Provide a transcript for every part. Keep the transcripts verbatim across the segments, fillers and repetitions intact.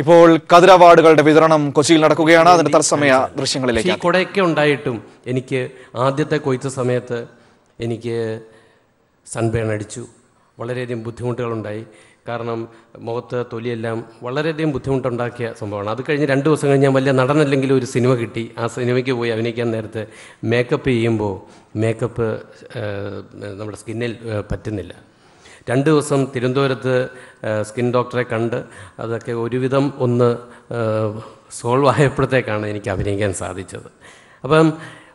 ഇപ്പോൾ കതിർ അവാർഡുകളുടെ വിതരണം കൊച്ചിയിൽ നടക്കുകയാണ്. അതിന്റെ തത്സമയ ദൃശ്യങ്ങളിലേക്ക്. ഈ കൊടയൊക്കെ ഉണ്ടായിട്ടും എനിക്ക് ആദ്യത്തെ കൊയ്ത്ത് സമയത്ത് എനിക്ക് സൺബേൺ അടിച്ചു. വളരെയധികം ബുദ്ധിമുട്ടുകളുണ്ടായി. കാരണം മുഖത്ത് തൊലിയെല്ലാം വളരെയധികം ബുദ്ധിമുട്ടുണ്ടാക്കിയ സംഭവമാണ്. അത് കഴിഞ്ഞ് രണ്ട് ദിവസം കഴിഞ്ഞ് ഞാൻ വലിയ നടനല്ലെങ്കിൽ ഒരു സിനിമ കിട്ടി. ആ സിനിമയ്ക്ക് പോയി അഭിനയിക്കാൻ നേരത്തെ മേക്കപ്പ് ചെയ്യുമ്പോൾ മേക്കപ്പ് നമ്മുടെ സ്കിന്നിൽ പറ്റുന്നില്ല. രണ്ട് ദിവസം തിരുവനന്തപുരത്ത് സ്കിൻ ഡോക്ടറെ കണ്ട് അതൊക്കെ ഒരുവിധം ഒന്ന് സോൾവ് ആയപ്പോഴത്തേക്കാണ് എനിക്ക് അഭിനയിക്കാൻ സാധിച്ചത്. അപ്പം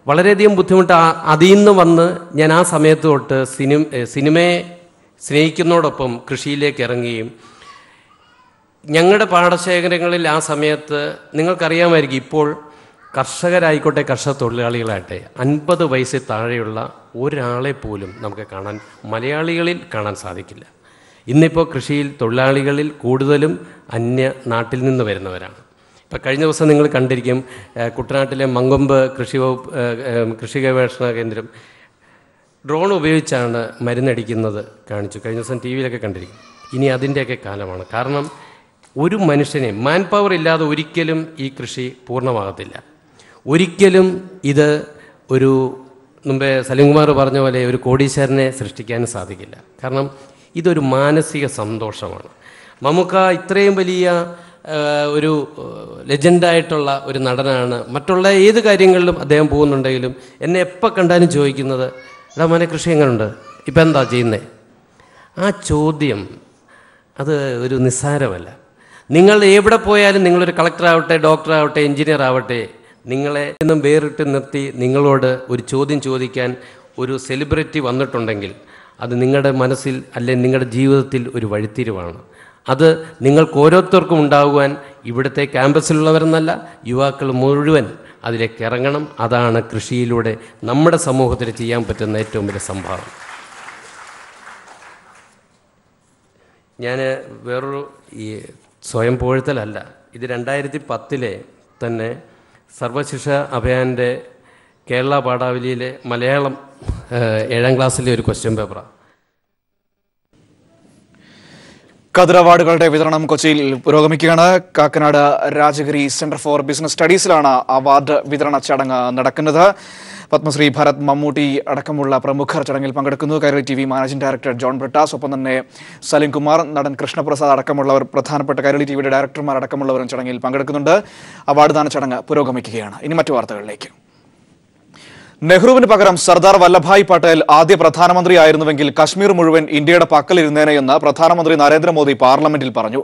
വളരെയധികം ബുദ്ധിമുട്ട് അതിൽ നിന്ന് വന്ന് ഞാൻ ആ സമയത്ത് തൊട്ട് സിനിമ സിനിമയെ സ്നേഹിക്കുന്നതോടൊപ്പം കൃഷിയിലേക്ക് ഇറങ്ങുകയും ഞങ്ങളുടെ പാടശേഖരങ്ങളിൽ ആ സമയത്ത് നിങ്ങൾക്കറിയാമായിരിക്കും, ഇപ്പോൾ കർഷകരായിക്കോട്ടെ കർഷക തൊഴിലാളികളാകട്ടെ അൻപത് വയസ്സിൽ താഴെയുള്ള ഒരാളെ പോലും നമുക്ക് കാണാൻ മലയാളികളിൽ കാണാൻ സാധിക്കില്ല. ഇന്നിപ്പോൾ കൃഷിയിൽ തൊഴിലാളികളിൽ കൂടുതലും അന്യ നാട്ടിൽ നിന്ന് വരുന്നവരാണ്. ഇപ്പം കഴിഞ്ഞ ദിവസം നിങ്ങൾ കണ്ടിരിക്കും, കുട്ടനാട്ടിലെ മങ്കൊമ്പ് കൃഷി വകുപ്പ് കൃഷി ഗവേഷണ കേന്ദ്രം ഡ്രോൺ ഉപയോഗിച്ചാണ് മരുന്നടിക്കുന്നത് കാണിച്ചു. കഴിഞ്ഞ ദിവസം ടി വിയിലൊക്കെ കണ്ടിരിക്കും. ഇനി അതിൻ്റെയൊക്കെ കാലമാണ്. കാരണം ഒരു മനുഷ്യനെ മാൻ പവർ ഇല്ലാതെ ഒരിക്കലും ഈ കൃഷി പൂർണ്ണമാകത്തില്ല. ഒരിക്കലും ഇത് ഒരു മുമ്പേ സലീംകുമാർ പറഞ്ഞ പോലെ ഒരു കോടീശ്വരനെ സൃഷ്ടിക്കാനും സാധിക്കില്ല. കാരണം ഇതൊരു മാനസിക സന്തോഷമാണ്. മമ്മൂക്ക ഇത്രയും വലിയ ഒരു ലെജൻഡായിട്ടുള്ള ഒരു നടനാണ്. മറ്റുള്ള ഏത് കാര്യങ്ങളിലും അദ്ദേഹം പോകുന്നുണ്ടെങ്കിലും എന്നെ എപ്പോൾ കണ്ടാലും ചോദിക്കുന്നത്, എടാ മോനെ കൃഷി എങ്ങനെയുണ്ട്, ഇപ്പം എന്താ ചെയ്യുന്നത്? ആ ചോദ്യം അത് ഒരു നിസ്സാരമല്ല. നിങ്ങൾ എവിടെ പോയാലും, നിങ്ങളൊരു കളക്ടറാവട്ടെ, ഡോക്ടറാവട്ടെ, എൻജിനീയർ ആവട്ടെ, നിങ്ങളെ നിന്നും വേറിട്ട് നിർത്തി നിങ്ങളോട് ഒരു ചോദ്യം ചോദിക്കാൻ ഒരു സെലിബ്രിറ്റി വന്നിട്ടുണ്ടെങ്കിൽ അത് നിങ്ങളുടെ മനസ്സിൽ അല്ലെങ്കിൽ നിങ്ങളുടെ ജീവിതത്തിൽ ഒരു വഴിത്തിരിവാണ്. അത് നിങ്ങൾക്ക് ഓരോരുത്തർക്കും ഉണ്ടാകുവാൻ ഇവിടുത്തെ ക്യാമ്പസിലുള്ളവരെന്നല്ല യുവാക്കൾ മുഴുവൻ അതിലേക്ക് ഇറങ്ങണം. അതാണ് കൃഷിയിലൂടെ നമ്മുടെ സമൂഹത്തിന് ചെയ്യാൻ പറ്റുന്ന ഏറ്റവും വലിയ സംഭാവന. ഞാൻ വേറൊരു ഈ സ്വയം പുകഴ്ത്തലല്ല, ഇത് രണ്ടായിരത്തി പത്തിലെ തന്നെ സർവശിക്ഷ അഭിയാൻ്റെ കേരള പാഠാവലിയിലെ മലയാളം ഏഴാം ക്ലാസ്സിലെ ഒരു ക്വസ്റ്റ്യൻ പേപ്പറാണ്. കതിർ അവാർഡുകളുടെ വിതരണം കൊച്ചിയിൽ പുരോഗമിക്കുകയാണ്. Kakkanad Rajagiri centre for business സ്റ്റഡീസിലാണ് അവാർഡ് വിതരണ ചടങ്ങ് നടക്കുന്നത്. പത്മശ്രീ ഭരത് മമ്മൂട്ടി അടക്കമുള്ള പ്രമുഖർ ചടങ്ങിൽ പങ്കെടുക്കുന്നു. Kairali T V managing director John Brittas, ഒപ്പം തന്നെ സലീം കുമാർ, നടൻ കൃഷ്ണപ്രസാദ് അടക്കമുള്ളവർ, പ്രധാനപ്പെട്ട കൈരളി ടി വിയുടെ ഡയറക്ടർമാർ അടക്കമുള്ളവരും ചടങ്ങിൽ പങ്കെടുക്കുന്നുണ്ട്. അവാർഡ് ദാന ചടങ്ങ് പുരോഗമിക്കുകയാണ്. ഇനി മറ്റു വാർത്തകളിലേക്ക്. നെഹ്റുവിന് പകരം സർദാർ വല്ലഭായ് പട്ടേൽ ആദ്യ പ്രധാനമന്ത്രിയായിരുന്നുവെങ്കിൽ കശ്മീർ മുഴുവൻ ഇന്ത്യയുടെ പക്കലിരുന്നേനെയെന്ന് പ്രധാനമന്ത്രി നരേന്ദ്രമോദി പാർലമെന്റിൽ പറഞ്ഞു.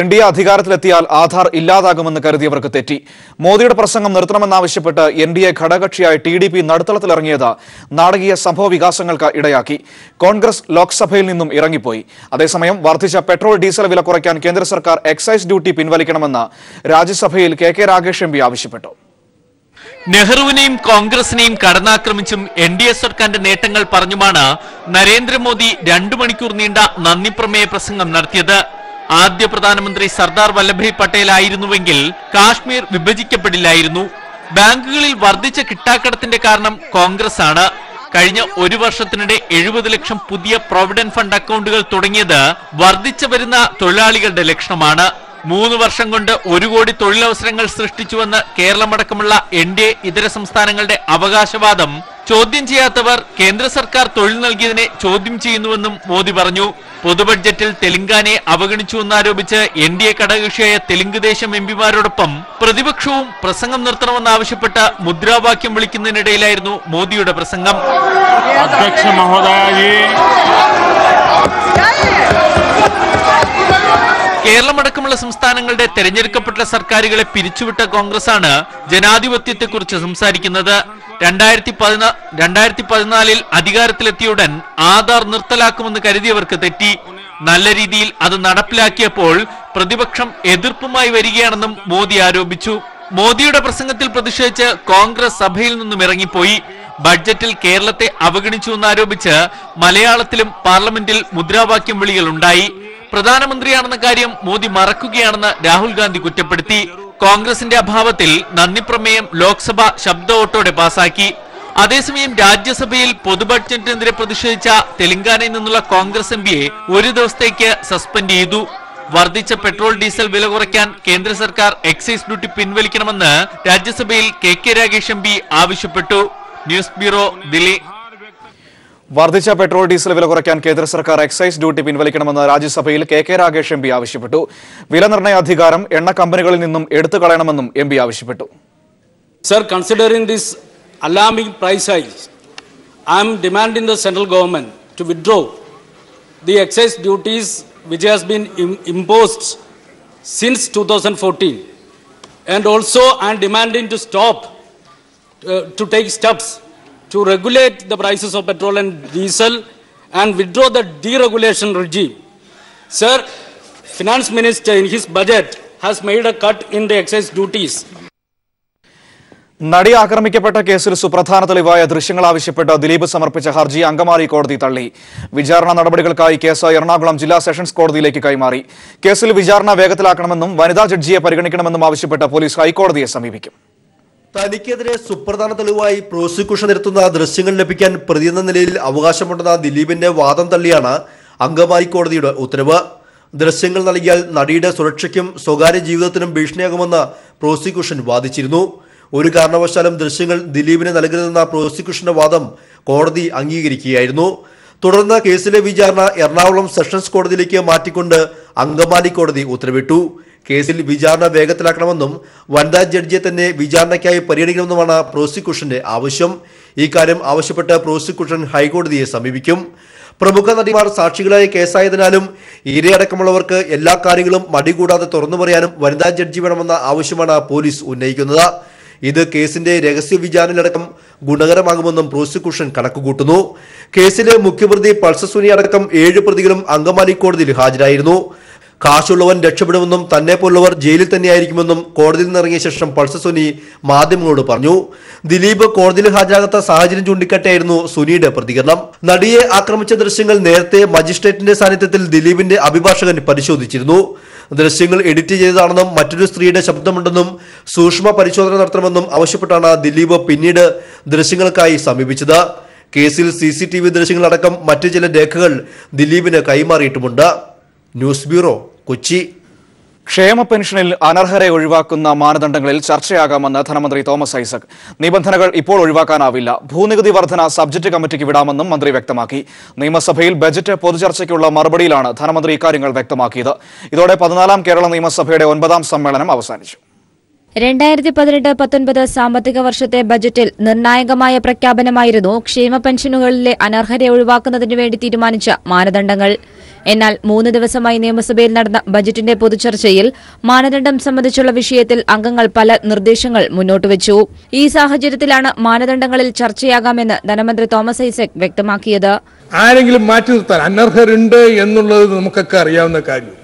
എൻ ഡി എ അധികാരത്തിലെത്തിയാൽ ആധാർ ഇല്ലാതാകുമെന്ന് കരുതിയവർക്ക് തെറ്റി. മോദിയുടെ പ്രസംഗം നിർത്തണമെന്നാവശ്യപ്പെട്ട് എൻ ഡി എ ഘടകകക്ഷിയായി ടി ഡി പി നടുത്തളത്തിലിറങ്ങിയത് നാടകീയ സംഭവ വികാസങ്ങൾക്ക് ഇടയാക്കി. കോൺഗ്രസ് ലോക്സഭയിൽ നിന്നും ഇറങ്ങിപ്പോയി. അതേസമയം വർദ്ധിച്ച പെട്രോൾ ഡീസൽ വില കുറയ്ക്കാൻ കേന്ദ്ര സർക്കാർ എക്സൈസ് ഡ്യൂട്ടി പിൻവലിക്കണമെന്ന് രാജ്യസഭയിൽ K K Ragesh M P ആവശ്യപ്പെട്ടു. നെഹ്റുവിനെയും കോൺഗ്രസിനെയും കടന്നാക്രമിച്ചും എൻ ഡി എ സർക്കാരിന്റെ നേട്ടങ്ങൾ പറഞ്ഞുമാണ് നരേന്ദ്രമോദി രണ്ടു മണിക്കൂർ നീണ്ട നന്ദി പ്രമേയ പ്രസംഗം നടത്തിയത്. ആദ്യ പ്രധാനമന്ത്രി സർദാർ വല്ലഭായ് പട്ടേൽ ആയിരുന്നുവെങ്കിൽ കാശ്മീർ വിഭജിക്കപ്പെടില്ലായിരുന്നു. ബാങ്കുകളിൽ വർദ്ധിച്ച കിട്ടാക്കടത്തിന്റെ കാരണം കോൺഗ്രസ് ആണ്. കഴിഞ്ഞ ഒരു വർഷത്തിനിടെ എഴുപത് ലക്ഷം പുതിയ പ്രൊവിഡന്റ് ഫണ്ട് അക്കൗണ്ടുകൾ തുടങ്ങിയത് വർദ്ധിച്ചു വരുന്ന തൊഴിലാളികളുടെ ലക്ഷണമാണ്. മൂന്ന് വർഷം കൊണ്ട് ഒരു കോടി തൊഴിലവസരങ്ങൾ സൃഷ്ടിച്ചുവെന്ന് കേരളമടക്കമുള്ള എൻ ഡി എ ഇതര സംസ്ഥാനങ്ങളുടെ അവകാശവാദം ചോദ്യം ചെയ്യാത്തവർ കേന്ദ്ര സർക്കാർ തൊഴിൽ നൽകിയതിനെ ചോദ്യം ചെയ്യുന്നുവെന്നും മോദി പറഞ്ഞു. പൊതുബഡ്ജറ്റിൽ തെലങ്കാനയെ അവഗണിച്ചുവെന്നാരോപിച്ച് എൻ ഡി എ ഘടകകക്ഷിയായ തെലുങ്കുദേശം എം പിമാരോടൊപ്പം പ്രതിപക്ഷവും പ്രസംഗം നിർത്തണമെന്നാവശ്യപ്പെട്ട് മുദ്രാവാക്യം വിളിക്കുന്നതിനിടയിലായിരുന്നു മോദിയുടെ പ്രസംഗം. അധ്യക്ഷ കേരളമടക്കമുള്ള സംസ്ഥാനങ്ങളുടെ തെരഞ്ഞെടുക്കപ്പെട്ട സർക്കാരുകളെ പിരിച്ചുവിട്ട കോൺഗ്രസാണ് ജനാധിപത്യത്തെക്കുറിച്ച് സംസാരിക്കുന്നത്. രണ്ടായിരത്തി പതിനാ രണ്ടായിരത്തി പതിനാലിൽ അധികാരത്തിലെത്തിയുടൻ ആധാർ നിർത്തലാക്കുമെന്ന് കരുതിയവർക്ക് തെറ്റി. നല്ല രീതിയിൽ അത് നടപ്പിലാക്കിയപ്പോൾ പ്രതിപക്ഷം എതിർപ്പുമായി വരികയാണെന്നും മോദി ആരോപിച്ചു. മോദിയുടെ പ്രസംഗത്തിൽ പ്രതിഷേധിച്ച് കോൺഗ്രസ് സഭയിൽ നിന്നും ഇറങ്ങിപ്പോയി. ബഡ്ജറ്റിൽ കേരളത്തെ അവഗണിച്ചുവെന്നാരോപിച്ച് മലയാളത്തിലും പാർലമെന്റിൽ മുദ്രാവാക്യം വിളികളുണ്ടായി. പ്രധാനമന്ത്രിയാണെന്ന കാര്യം മോദി മറക്കുകയാണെന്ന് രാഹുൽ ഗാന്ധി കുറ്റപ്പെടുത്തി. കോൺഗ്രസിന്റെ അഭാവത്തിൽ നന്ദി പ്രമേയം ലോക്സഭ ശബ്ദ വോട്ടോടെ പാസാക്കി. അതേസമയം രാജ്യസഭയിൽ പൊതുബഡ്ജറ്റിനെതിരെ പ്രതിഷേധിച്ച തെലങ്കാനയിൽ നിന്നുള്ള കോൺഗ്രസ് എം പിയെ ഒരു ദിവസത്തേക്ക് സസ്പെൻഡ് ചെയ്തു. വർദ്ധിച്ച പെട്രോൾ ഡീസൽ വില കുറയ്ക്കാൻ കേന്ദ്ര സർക്കാർ എക്സൈസ് ഡ്യൂട്ടി പിൻവലിക്കണമെന്ന് രാജ്യസഭയിൽ K K Ragesh M P ആവശ്യപ്പെട്ടു. News bureau Delhi. വർദ്ധിച്ച പെട്രോൾ ഡീസൽ വില കുറയ്ക്കാൻ കേന്ദ്ര സർക്കാർ എക്സൈസ് ഡ്യൂട്ടി പിൻവലിക്കണമെന്ന് രാജ്യസഭയിൽ K K Ragesh M P ആവശ്യപ്പെട്ടു. വില നിർണ്ണയ അധികാരം എണ്ണ കമ്പനികളിൽ നിന്നും എടുത്തു കളയണമെന്നും എം പി ആവശ്യപ്പെട്ടു. Sir, considering this alarming price hikes, I am demanding the central government to withdraw the excise duties which has been im imposed since two thousand fourteen, and also I am demanding to stop uh, to take steps to regulate the prices of petrol and diesel and withdraw the deregulation regime. Sir, Finance Minister in his budget has made a cut in the excise duties. നടി ആക്രമിക്കപ്പെട്ട കേസിൽ സുപ്രധാന തെളിവായ ദൃശ്യങ്ങൾ ആവശ്യപ്പെട്ട് ദിലീപ് സമർപ്പിച്ച ഹർജി അങ്കമാലി കോടതി തള്ളി. വിചാരണ നടപടികൾക്കായി കേസ് എറണാകുളം ജില്ലാ സെഷൻസ് കോടതിയിലേക്ക് കൈമാറി. കേസിൽ വിചാരണ വേഗത്തിലാക്കണമെന്നും വനിതാ ജഡ്ജിയെ പരിഗണിക്കണമെന്നും ആവശ്യപ്പെട്ട് പോലീസ് ഹൈക്കോടതിയെ സമീപിക്കും. തനിക്കെതിരെ സുപ്രധാന തെളിവായി പ്രോസിക്യൂഷൻ നടത്തുന്ന ദൃശ്യങ്ങൾ ലഭിക്കാൻ പ്രതിയെന്ന നിലയിൽ അവകാശമുണ്ടെന്ന ദിലീപിന്റെ വാദം തള്ളിയാണ് അങ്കമാലി കോടതിയുടെ ഉത്തരവ്. ദൃശ്യങ്ങൾ നൽകിയാൽ നടിയുടെ സുരക്ഷയ്ക്കും സ്വകാര്യ ജീവിതത്തിനും ഭീഷണിയാകുമെന്ന് പ്രോസിക്യൂഷൻ വാദിച്ചിരുന്നു. ഒരു കാരണവശാലും ദൃശ്യങ്ങൾ ദിലീപിന് നൽകരുതെന്ന പ്രോസിക്യൂഷന്റെ വാദം കോടതി അംഗീകരിക്കുകയായിരുന്നു. തുടർന്ന് കേസിലെ വിചാരണ എറണാകുളം സെഷൻസ് കോടതിയിലേക്ക് മാറ്റിക്കൊണ്ട് അങ്കമാലി കോടതി ഉത്തരവിട്ടു. കേസിൽ വിചാരണ വേഗത്തിലാക്കണമെന്നും വനിതാ ജഡ്ജിയെ തന്നെ വിചാരണയ്ക്കായി പരിഗണിക്കണമെന്നുമാണ് പ്രോസിക്യൂഷന്റെ ആവശ്യം. ഇക്കാര്യം ആവശ്യപ്പെട്ട് പ്രോസിക്യൂഷൻ ഹൈക്കോടതിയെ സമീപിക്കും. പ്രമുഖ നടിമാർ സാക്ഷികളായ കേസായതിനാലും ഇരയടക്കമുള്ളവർക്ക് എല്ലാ കാര്യങ്ങളും മടികൂടാതെ തുറന്നു പറയാനും വനിതാ ജഡ്ജി വേണമെന്ന ആവശ്യമാണ് പോലീസ് ഉന്നയിക്കുന്നത്. ഇത് കേസിന്റെ രഹസ്യ വിചാരണയിലടക്കം ഗുണകരമാകുമെന്നും പ്രോസിക്യൂഷൻ കണക്കുകൂട്ടുന്നു. കേസിലെ മുഖ്യപ്രതി പൾസസുനി അടക്കം ഏഴ് പ്രതികളും അങ്കമാലി കോടതിയിൽ ഹാജരായിരുന്നു. കാശുള്ളവൻ രക്ഷപ്പെടുമെന്നും തന്നെ പോലുള്ളവർ ജയിലിൽ തന്നെയായിരിക്കുമെന്നും കോടതിയിൽ നിന്നിറങ്ങിയ ശേഷം പൾസസുനി മാധ്യമങ്ങളോട് പറഞ്ഞു. ദിലീപ് കോടതിയിൽ ഹാജരാകാത്ത സാഹചര്യം ചൂണ്ടിക്കാട്ടിയായിരുന്നു സുനിയുടെ പ്രതികരണം. നടിയെ ആക്രമിച്ച ദൃശ്യങ്ങൾ നേരത്തെ മജിസ്ട്രേറ്റിന്റെ സാന്നിധ്യത്തിൽ ദിലീപിന്റെ അഭിഭാഷകൻ പരിശോധിച്ചിരുന്നു. ദൃശ്യങ്ങൾ എഡിറ്റ് ചെയ്തതാണെന്നും മറ്റൊരു സ്ത്രീയുടെ ശബ്ദമുണ്ടെന്നും സൂക്ഷ്മ പരിശോധന നടത്തണമെന്നും ആവശ്യപ്പെട്ടാണ് ദിലീപ് പിന്നീട് ദൃശ്യങ്ങൾക്കായി സമീപിച്ചത്. കേസിൽ സി സി ടി വി ദൃശ്യങ്ങളടക്കം മറ്റു ചില രേഖകൾ ദിലീപിന് കൈമാറിയിട്ടുമുണ്ട്. News bureau Kochi. ക്ഷേമ പെൻഷനിൽ അനർഹരെ ഒഴിവാക്കുന്ന മാനദണ്ഡങ്ങളിൽ ചർച്ചയാകാമെന്ന് ധനമന്ത്രി തോമസ് ഐസക്. നിബന്ധനകൾ ഇപ്പോൾ ഒഴിവാക്കാനാവില്ല. ഭൂനികുതി വർധന സബ്ജക്ട് കമ്മിറ്റിക്ക് വിടാമെന്നും മന്ത്രി വ്യക്തമാക്കി. നിയമസഭയിൽ ബജറ്റ് പൊതുചർച്ചയ്ക്കുള്ള മറുപടിയിലാണ് ധനമന്ത്രി ഇക്കാര്യങ്ങൾ വ്യക്തമാക്കിയത്. ഇതോടെ പതിനാലാം കേരള നിയമസഭയുടെ ഒൻപതാം സമ്മേളനം അവസാനിച്ചു. രണ്ടായിരത്തി പതിനെട്ട് പത്തൊൻപത് സാമ്പത്തിക വർഷത്തെ ബജറ്റിൽ നിർണായകമായ പ്രഖ്യാപനമായിരുന്നു ക്ഷേമ പെൻഷനുകളിലെ അനർഹരെ ഒഴിവാക്കുന്നതിനു വേണ്ടി തീരുമാനിച്ച മാനദണ്ഡങ്ങൾ. എന്നാൽ മൂന്ന് ദിവസമായി നിയമസഭയിൽ നടന്ന ബജറ്റിന്റെ പൊതുചർച്ചയിൽ മാനദണ്ഡം സംബന്ധിച്ചുള്ള വിഷയത്തിൽ അംഗങ്ങൾ പല നിർദ്ദേശങ്ങൾ മുന്നോട്ടുവച്ചു. ഈ സാഹചര്യത്തിലാണ് മാനദണ്ഡങ്ങളിൽ ചർച്ചയാകാമെന്ന് ധനമന്ത്രി തോമസ് ഐസക് വ്യക്തമാക്കിയത്. ആരെങ്കിലും മാറ്റി നിർത്താൻ അനർഹരുണ്ട് എന്നുള്ളത് നമുക്കൊക്കെ അറിയാവുന്ന കാര്യം.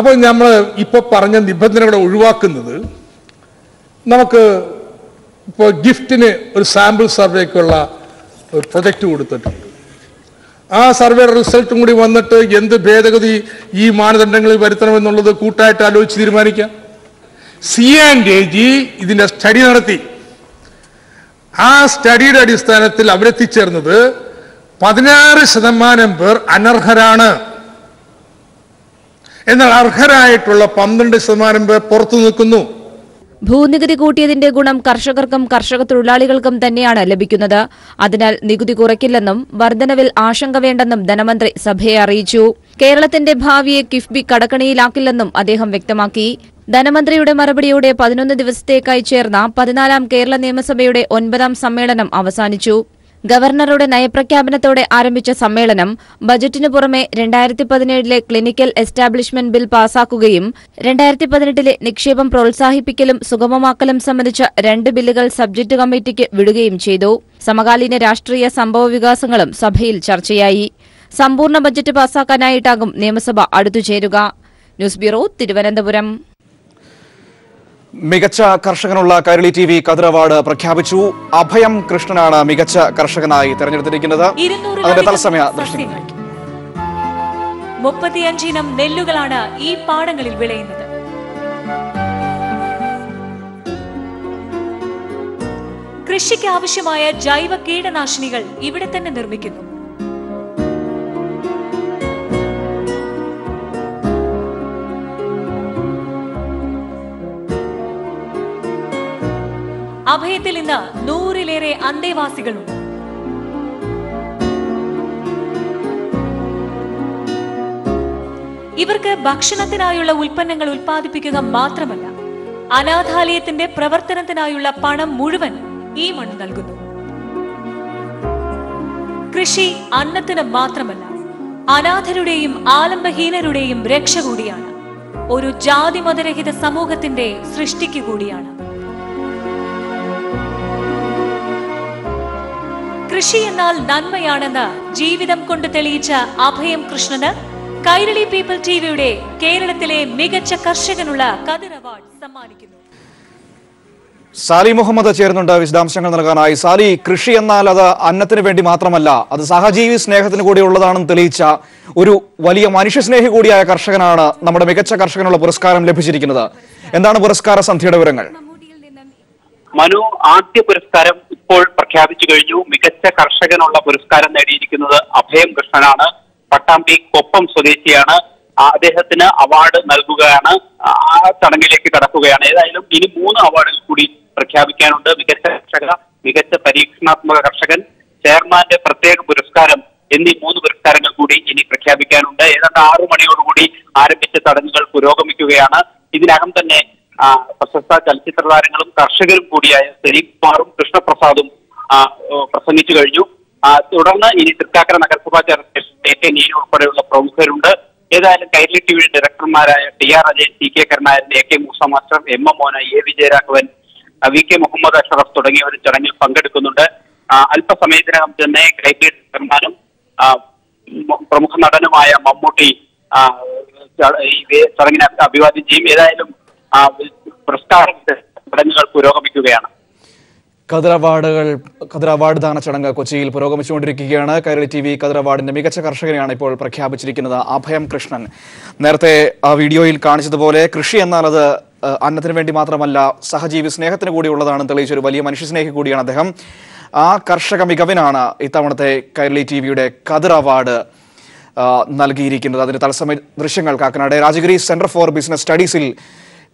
അപ്പോൾ നമ്മൾ ഇപ്പോൾ പറഞ്ഞ നിബന്ധനകളെ ഒഴിവാക്കുന്നത് നമുക്ക് ഇപ്പോൾ ഗിഫ്റ്റിന് ഒരു സാമ്പിൾ സർവേക്കുള്ള ഒരു പ്രൊജക്റ്റ് കൊടുത്തിട്ടുണ്ട്. ആ സർവേയുടെ റിസൾട്ടും കൂടി വന്നിട്ട് എന്ത് ഭേദഗതി ഈ മാനദണ്ഡങ്ങളിൽ വരുത്തണമെന്നുള്ളത് കൂട്ടായിട്ട് ആലോചിച്ച് തീരുമാനിക്കാം. സി ആൻഡ് എ ജി ഇതിൻ്റെ സ്റ്റഡി നടത്തി. ആ സ്റ്റഡിയുടെ അടിസ്ഥാനത്തിൽ അവരെത്തിച്ചേർന്നത് പതിനാറ് ശതമാനം പേർ അനർഹരാണ്. എന്നാൽ അർഹരായിട്ടുള്ള പന്ത്രണ്ട് ശതമാനം പേർ പുറത്തു നിൽക്കുന്നു. ഭൂനികുതി കൂട്ടിയതിന്റെ ഗുണം കർഷകർക്കും കർഷക തൊഴിലാളികൾക്കും തന്നെയാണ് ലഭിക്കുന്നത്. അതിനാൽ നികുതി കുറയ്ക്കില്ലെന്നും വർധനവിൽ ആശങ്ക വേണ്ടെന്നും ധനമന്ത്രി സഭയെ അറിയിച്ചു. കേരളത്തിന്റെ ഭാവിയെ കിഫ്ബി കടക്കണിയിലാക്കില്ലെന്നും അദ്ദേഹം വ്യക്തമാക്കി. ധനമന്ത്രിയുടെ മറുപടിയോടെ പതിനൊന്ന് ദിവസത്തേക്കായി ചേർന്ന പതിനാലാം കേരള നിയമസഭയുടെ ഒൻപതാം സമ്മേളനം അവസാനിച്ചു. ഗവർണറുടെ നയപ്രഖ്യാപനത്തോടെ ആരംഭിച്ച സമ്മേളനം ബജറ്റിനു പുറമെ രണ്ടായിരത്തി പതിനേഴിലെ ക്ലിനിക്കൽ എസ്റ്റാബ്ലിഷ്മെന്റ് ബിൽ പാസാക്കുകയും രണ്ടായിരത്തി പതിനെട്ടിലെ നിക്ഷേപം പ്രോത്സാഹിപ്പിക്കലും സുഗമമാക്കലും സംബന്ധിച്ച രണ്ട് ബില്ലുകൾ സബ്ജക്ട് കമ്മിറ്റിക്ക് വിടുകയും ചെയ്തു. സമകാലീന രാഷ്ട്രീയ സംഭവ വികാസങ്ങളും സഭയിൽ ചർച്ചയായി. സമ്പൂർണ്ണ ബജറ്റ് പാസാക്കാനായിട്ടാകും നിയമസഭ അടുത്തുചേരുക. News bureau Thiruvananthapuram. മികച്ച കർഷകനുള്ള Kairali T V Kathir award പ്രഖ്യാപിച്ചു. അഭയം കൃഷ്ണനാണ് മികച്ച കർഷകനായി തെരഞ്ഞെടുത്തിരിക്കുന്നത്. അതിന്റെ തത്സമയ ദൃശ്യങ്ങൾ. മുപ്പത്തിയഞ്ചിനം നെല്ലുകളാണ് ഈ പാടങ്ങളിൽ വിളയുന്നത്. കൃഷിക്ക് ആവശ്യമായ ജൈവ കീടനാശിനികൾ ഇവിടെ തന്നെ നിർമ്മിക്കുന്നു. അഭയത്തിൽ ഇന്ന് നൂറിലേറെ അന്തേവാസികളുണ്ട്. ഇവർക്ക് ഭക്ഷണത്തിനായുള്ള ഉൽപ്പന്നങ്ങൾ ഉൽപ്പാദിപ്പിക്കുക മാത്രമല്ല, അനാഥാലയത്തിന്റെ പ്രവർത്തനത്തിനായുള്ള പണം മുഴുവൻ ഈ മണ്ണ് നൽകുന്നു. കൃഷി അന്നത്തിന് മാത്രമല്ല, അനാഥരുടെയും ആലംബഹീനരുടെയും രക്ഷ കൂടിയാണ്. ഒരു ജാതി മതരഹിത സമൂഹത്തിന്റെ സൃഷ്ടിക്ക് കൂടിയാണ്. കൃഷി എന്നാൽ നന്മയാണെന്ന് ജീവിതം കൊണ്ട് തെളിയിച്ച അഭയം കൃഷ്ണന് കൈരളി പീപ്പിൾ ടിവിയുടെ കേരളത്തിലെ മികച്ച കർഷകനുള്ള കതിർ അവാർഡ് സമ്മാനിക്കുന്നു. സാലി മുഹമ്മദ് ചേർന്നുണ്ട് വിശദാംശങ്ങൾ നൽകാനായി. സാലി, കൃഷി എന്നാൽ അത് അന്നത്തിന് വേണ്ടി മാത്രമല്ല, അത് സഹജീവി സ്നേഹത്തിന് കൂടി ഉള്ളതാണെന്ന് തെളിയിച്ച ഒരു വലിയ മനുഷ്യസ്നേഹി കൂടിയായ കർഷകനാണ് നമ്മുടെ മികച്ച കർഷകനുള്ള പുരസ്കാരം ലഭിച്ചിരിക്കുന്നത്. എന്താണ് പുരസ്കാര സന്ധ്യയുടെ വിവരങ്ങൾ? മനു, ആദ്യ പുരസ്കാരം ഇപ്പോൾ പ്രഖ്യാപിച്ചു കഴിഞ്ഞു. മികച്ച കർഷകനുള്ള പുരസ്കാരം നേടിയിരിക്കുന്നത് അഭയം കൃഷ്ണനാണ്. പട്ടാമ്പി കൊപ്പം സ്വദേശിയാണ്. അദ്ദേഹത്തിന് അവാർഡ് നൽകുകയാണ്. ആ ചടങ്ങിലേക്ക് കടക്കുകയാണ്. ഏതായാലും ഇനി മൂന്ന് അവാർഡുകൾ കൂടി പ്രഖ്യാപിക്കാനുണ്ട്. മികച്ച കർഷക, മികച്ച പരീക്ഷണാത്മക കർഷകൻ, ചെയർമാന്റെ പ്രത്യേക പുരസ്കാരം എന്നീ മൂന്ന് പുരസ്കാരങ്ങൾ കൂടി ഇനി പ്രഖ്യാപിക്കാനുണ്ട്. ഏതാണ്ട് ആറു മണിയോടുകൂടി ആരംഭിച്ച ചടങ്ങുകൾ പുരോഗമിക്കുകയാണ്. ഇതിനകം തന്നെ പ്രശസ്ത ചലച്ചിത്ര താരങ്ങളും കർഷകരും കൂടിയായ സലീം കുമാറും കൃഷ്ണപ്രസാദും പ്രസംഗിച്ചു കഴിഞ്ഞു. തുടർന്ന് ഇനി തൃക്കാക്കര നഗരസഭാ ചെയർപേഴ്സൺ എ കെ നീന ഉൾപ്പെടെയുള്ള പ്രമുഖരുണ്ട്. ഏതായാലും കൈരളി ടിവിയുടെ ഡയറക്ടർമാരായ T R Ajayan, T K Karunayan, A K Moosa master, M M Mona, A Vijayaraghavan, V K Muhammad Ashraf തുടങ്ങിയവർ ചടങ്ങിൽ പങ്കെടുക്കുന്നുണ്ട്. അല്പസമയത്തിനകം തന്നെ ഗ്രേറ്റ് ചെയർമാനും പ്രമുഖ നടനുമായ മമ്മൂട്ടി ചടങ്ങിനെ അഭിവാദ്യം ചെയ്യും. ഏതായാലും പുരസ്കാര ചടങ്ങുകൾ പുരോഗമിക്കുകയാണ്. കതിർ അവാർഡുകൾ കതിർ അവാർഡ് ദാന ചടങ്ങ് കൊച്ചിയിൽ പുരോഗമിച്ചുകൊണ്ടിരിക്കുകയാണ്. കൈരളി ടി വി കതിർ അവാർഡിന്റെ മികച്ച കർഷകനെയാണ് ഇപ്പോൾ പ്രഖ്യാപിച്ചിരിക്കുന്നത് അഭയം കൃഷ്ണൻ. നേരത്തെ ആ വീഡിയോയിൽ കാണിച്ചതുപോലെ കൃഷി എന്നാൽ അത് അന്നത്തിന് വേണ്ടി മാത്രമല്ല, സഹജീവി സ്നേഹത്തിന് കൂടി ഉള്ളതാണെന്ന് തെളിയിച്ച ഒരു വലിയ മനുഷ്യസ്നേഹി കൂടിയാണ് അദ്ദേഹം. ആ കർഷക മികവിനാണ് ഇത്തവണത്തെ കൈരളി ടി വിയുടെ കതിർ അവാർഡ് നൽകിയിരിക്കുന്നത്. അതിന്റെ തത്സമയ ദൃശ്യങ്ങൾ Kakkanad Rajagiri centre for business സ്റ്റഡീസിൽ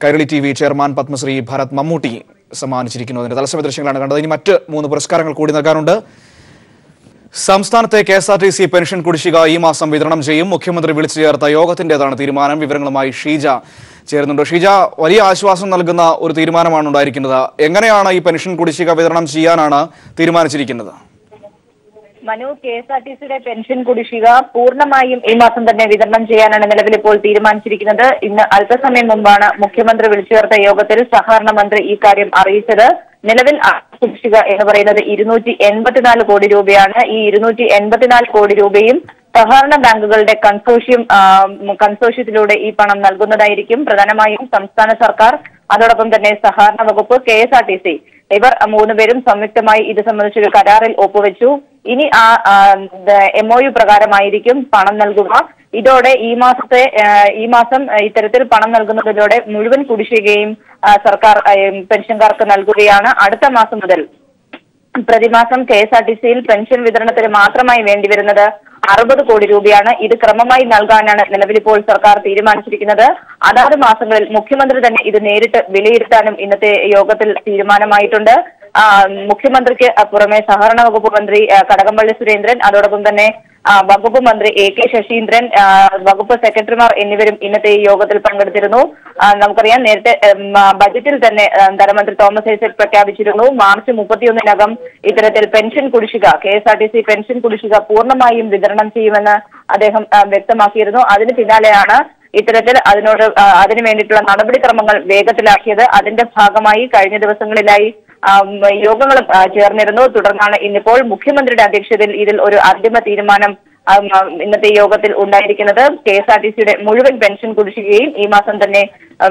Kairali T V chairman Padmashri Bharat Mammootty സമ്മാനിച്ചിരിക്കുന്നു. അതിന്റെ തത്സമയ ദൃശ്യങ്ങളാണ് കണ്ടത്. ഇനി മറ്റ് മൂന്ന് പുരസ്കാരങ്ങൾ കൂടി നൽകാനുണ്ട്. സംസ്ഥാനത്തെ K S R T C pension കുടിശ്ശിക ഈ മാസം വിതരണം ചെയ്യും. മുഖ്യമന്ത്രി വിളിച്ചു ചേർത്ത യോഗത്തിന്റേതാണ് തീരുമാനം. വിവരങ്ങളുമായി ഷീജ ചേരുന്നുണ്ട്. ഷീജ, വലിയ ആശ്വാസം നൽകുന്ന ഒരു തീരുമാനമാണ് ഉണ്ടായിരിക്കുന്നത്. എങ്ങനെയാണ് ഈ പെൻഷൻ കുടിശ്ശിക വിതരണം ചെയ്യാനാണ് തീരുമാനിച്ചിരിക്കുന്നത്? Manu, K S R T സിയുടെ പെൻഷൻ കുടിശ്ശിക പൂർണ്ണമായും ഈ മാസം തന്നെ വിതരണം ചെയ്യാനാണ് നിലവിൽ ഇപ്പോൾ തീരുമാനിച്ചിരിക്കുന്നത്. ഇന്ന് അല്പസമയം മുമ്പാണ് മുഖ്യമന്ത്രി വിളിച്ചു ചേർത്ത യോഗത്തിൽ സഹകരണ മന്ത്രി ഈ കാര്യം അറിയിച്ചത്. നിലവിൽ കുടിശ്ശിക എന്ന് പറയുന്നത് ഇരുന്നൂറ്റി എൺപത്തിനാല് കോടി രൂപയാണ്. ഈ ഇരുന്നൂറ്റി എൺപത്തിനാല് കോടി രൂപയും സഹകരണ ബാങ്കുകളുടെ കൺസോഷ്യം കൺസോഷ്യത്തിലൂടെ ഈ പണം നൽകുന്നതായിരിക്കും. പ്രധാനമായും സംസ്ഥാന സർക്കാർ, അതോടൊപ്പം തന്നെ സഹകരണ വകുപ്പ്, K S R T C ഇവർ മൂന്നുപേരും സംയുക്തമായി ഇത് സംബന്ധിച്ചൊരു കരാറിൽ ഒപ്പുവെച്ചു. ഇനി ആ എം ഒ യു പ്രകാരമായിരിക്കും പണം നൽകുക. ഇതോടെ ഈ മാസത്തെ ഈ മാസം ഇത്തരത്തിൽ പണം നൽകുന്നതിലൂടെ മുഴുവൻ കുടിശ്ശികയും സർക്കാർ പെൻഷൻകാർക്ക് നൽകുകയാണ്. അടുത്ത മാസം മുതൽ പ്രതിമാസം കെ എസ് ആർ ടി സിയിൽ പെൻഷൻ വിതരണത്തിന് മാത്രമായി വേണ്ടിവരുന്നത് അറുപത് കോടി രൂപയാണ്. ഇത് ക്രമമായി നൽകാനാണ് നിലവിലിപ്പോൾ സർക്കാർ തീരുമാനിച്ചിരിക്കുന്നത്. അതാത് മാസങ്ങളിൽ മുഖ്യമന്ത്രി തന്നെ ഇത് നേരിട്ട് വിലയിരുത്താനും ഇന്നത്തെ യോഗത്തിൽ തീരുമാനമായിട്ടുണ്ട്. മുഖ്യമന്ത്രിക്ക് പുറമെ സഹകരണ വകുപ്പ് മന്ത്രി കടകംപള്ളി സുരേന്ദ്രൻ, അതോടൊപ്പം തന്നെ വകുപ്പ് മന്ത്രി എ കെ ശശീന്ദ്രൻ, വകുപ്പ് സെക്രട്ടറിമാർ എന്നിവരും ഇന്നത്തെ ഈ യോഗത്തിൽ പങ്കെടുത്തിരുന്നു. നമുക്കറിയാം, നേരത്തെ ബജറ്റിൽ തന്നെ ധനമന്ത്രി തോമസ് ഐസക് പ്രഖ്യാപിച്ചിരുന്നു മാർച്ച് മുപ്പത്തിയൊന്നിനകം ഇത്തരത്തിൽ പെൻഷൻ കുടിശ്ശിക, K S R T C pension കുടിശ്ശിക പൂർണ്ണമായും വിതരണം ചെയ്യുമെന്ന് അദ്ദേഹം വ്യക്തമാക്കിയിരുന്നു. അതിന് പിന്നാലെയാണ് ഇത്തരത്തിൽ അതിനോട് അതിനു വേണ്ടിയിട്ടുള്ള നടപടിക്രമങ്ങൾ വേഗത്തിലാക്കിയത്. അതിന്റെ ഭാഗമായി കഴിഞ്ഞ ദിവസങ്ങളിലായി യോഗങ്ങളും ചേർന്നിരുന്നു. തുടർന്നാണ് ഇന്നിപ്പോൾ മുഖ്യമന്ത്രിയുടെ അധ്യക്ഷതയിൽ ഇതിൽ ഒരു അന്തിമ തീരുമാനം ഇന്നത്തെ യോഗത്തിൽ ഉണ്ടായിരിക്കുന്നത്. കെ എസ് ആർ ടി സിയുടെ മുഴുവൻ പെൻഷൻ കുടിശ്ശികയും ഈ മാസം തന്നെ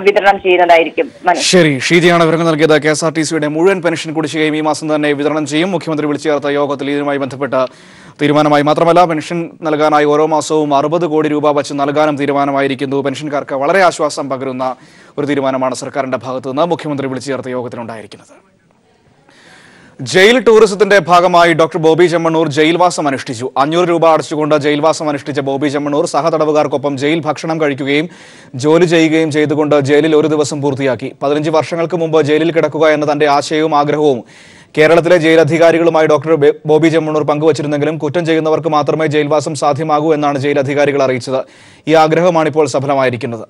വിതരണം ചെയ്യുന്നതായിരിക്കും. ശരി, ഷീജയാണ് വിവരങ്ങൾ നൽകിയത്. കെ എസ് ആർ ടി സിയുടെ മുഴുവൻ പെൻഷൻ കുടിശ്ശികയും ഈ മാസം തന്നെ വിതരണം ചെയ്യും. മുഖ്യമന്ത്രി വിളിച്ചു ചേർത്ത യോഗത്തിൽ ഇതുമായി ബന്ധപ്പെട്ട തീരുമാനമായി. മാത്രമല്ല, പെൻഷൻ നൽകാനായി ഓരോ മാസവും അറുപത് കോടി രൂപ വച്ച് നൽകാനും തീരുമാനമായിരിക്കുന്നു. പെൻഷൻകാർക്ക് വളരെ ആശ്വാസം പകരുന്ന ഒരു തീരുമാനമാണ് സർക്കാരിന്റെ ഭാഗത്തുനിന്ന് മുഖ്യമന്ത്രി വിളിച്ചു ചേർത്ത യോഗത്തിലുണ്ടായിരിക്കുന്നത്. Jail tourists in the Pagamai, Doctor Bobby Jamanur, jail was some anesthesia. Annual Rubar Sugunda, jail was some anesthesia, Bobby Jamanur, Sahatavagar Kopam, jail, Pakshanam Kariku game, Joli Jay game, Jay the Gunda, jail, Lord the Vasam Purtiaki, Padanji Varshanal Kumba, jail Katakuga, and the Ashayum Agrahome. Kerala jail, Thigariku, my Doctor Bobby Jamanur Pango, Chirangalam, Kutan Jay, Navarkamatra, my jail was some Sathimago, and Nana Jay, Thigariku, each other. Yagraho Manipol Sapra Marikinada.